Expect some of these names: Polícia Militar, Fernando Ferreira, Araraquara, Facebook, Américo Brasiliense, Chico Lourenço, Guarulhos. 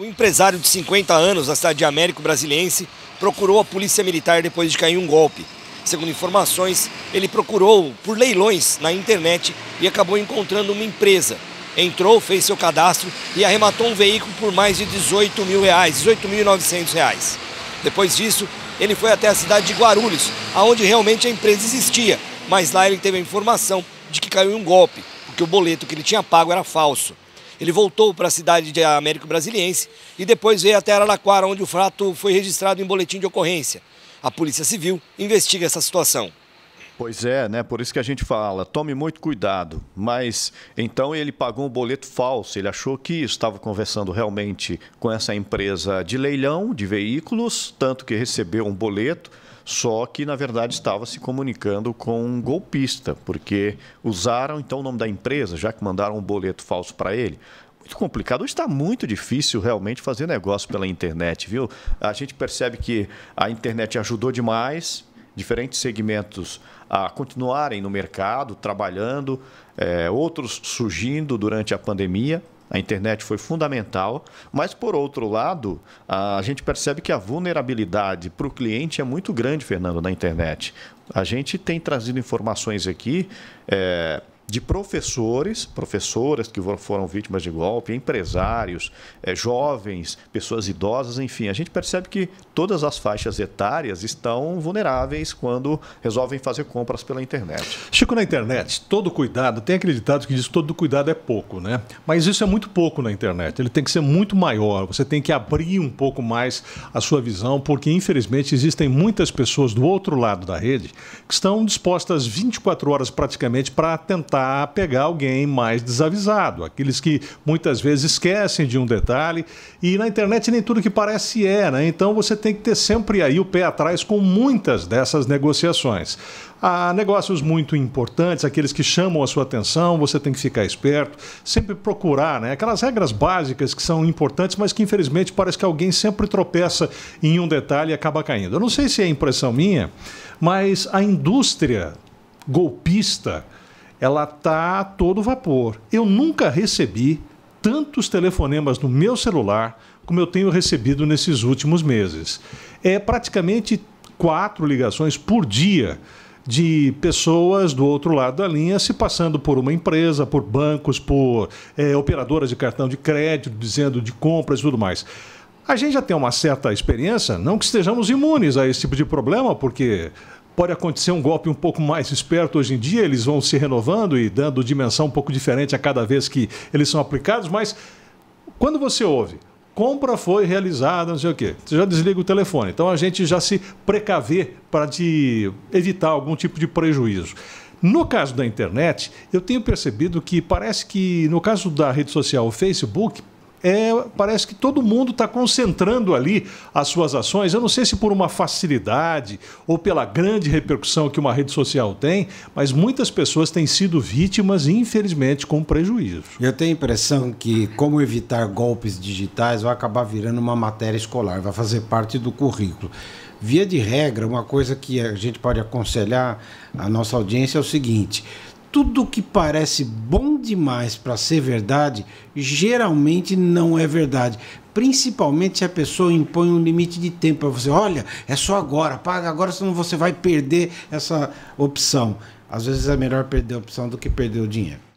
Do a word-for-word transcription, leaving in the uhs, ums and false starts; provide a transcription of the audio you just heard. Um empresário de cinquenta anos da cidade de Américo Brasiliense procurou a polícia militar depois de cair em um golpe. Segundo informações, ele procurou por leilões na internet e acabou encontrando uma empresa. Entrou, fez seu cadastro e arrematou um veículo por mais de dezoito mil reais, dezoito mil e novecentos reais. Depois disso, ele foi até a cidade de Guarulhos, aonde realmente a empresa existia, mas lá ele teve a informação de que caiu em um golpe, porque o boleto que ele tinha pago era falso. Ele voltou para a cidade de Américo Brasiliense e depois veio até Araraquara, onde o fato foi registrado em boletim de ocorrência. A Polícia Civil investiga essa situação. Pois é, né? Por isso que a gente fala, tome muito cuidado. Mas então ele pagou um boleto falso, ele achou que estava conversando realmente com essa empresa de leilão de veículos, tanto que recebeu um boleto, só que na verdade estava se comunicando com um golpista, porque usaram então o nome da empresa, já que mandaram um boleto falso para ele. Muito complicado, hoje está muito difícil realmente fazer negócio pela internet, viu? A gente percebe que a internet ajudou demais diferentes segmentos a continuarem no mercado, trabalhando, é, outros surgindo durante a pandemia. A internet foi fundamental, mas, por outro lado, a gente percebe que a vulnerabilidade para o cliente é muito grande, Fernando, na internet. A gente tem trazido informações aqui é, de professores, professoras que foram vítimas de golpe, empresários, é, jovens, pessoas idosas, enfim. A gente percebe que todas as faixas etárias estão vulneráveis quando resolvem fazer compras pela internet. Chico, na internet, todo cuidado, tem acreditado que diz que todo cuidado é pouco, né? Mas isso é muito pouco na internet, ele tem que ser muito maior, você tem que abrir um pouco mais a sua visão, porque infelizmente existem muitas pessoas do outro lado da rede que estão dispostas vinte e quatro horas praticamente para tentar a pegar alguém mais desavisado, aqueles que muitas vezes esquecem de um detalhe, e na internet nem tudo que parece é, né? Então você tem que ter sempre aí o pé atrás com muitas dessas negociações. Há negócios muito importantes, aqueles que chamam a sua atenção, você tem que ficar esperto, sempre procurar, né? Aquelas regras básicas que são importantes, mas que infelizmente parece que alguém sempre tropeça em um detalhe e acaba caindo. Eu não sei se é impressão minha, mas a indústria golpista, ela está a todo vapor. Eu nunca recebi tantos telefonemas no meu celular como eu tenho recebido nesses últimos meses. É praticamente quatro ligações por dia de pessoas do outro lado da linha se passando por uma empresa, por bancos, por é, operadoras de cartão de crédito, dizendo de compras e tudo mais. A gente já tem uma certa experiência, não que estejamos imunes a esse tipo de problema, porque pode acontecer um golpe um pouco mais esperto hoje em dia, eles vão se renovando e dando dimensão um pouco diferente a cada vez que eles são aplicados, mas quando você ouve, compra foi realizada, não sei o quê, você já desliga o telefone. Então a gente já se precaver para de evitar algum tipo de prejuízo. No caso da internet, eu tenho percebido que parece que, no caso da rede social, o Facebook, É, parece que todo mundo está concentrando ali as suas ações. Eu não sei se por uma facilidade ou pela grande repercussão que uma rede social tem, mas muitas pessoas têm sido vítimas, infelizmente, com prejuízo. Eu tenho a impressão que como evitar golpes digitais vai acabar virando uma matéria escolar, vai fazer parte do currículo. Via de regra, uma coisa que a gente pode aconselhar a nossa audiência é o seguinte: tudo que parece bom demais para ser verdade, geralmente não é verdade. Principalmente se a pessoa impõe um limite de tempo para você. Olha, é só agora, paga agora, senão você vai perder essa opção. Às vezes é melhor perder a opção do que perder o dinheiro.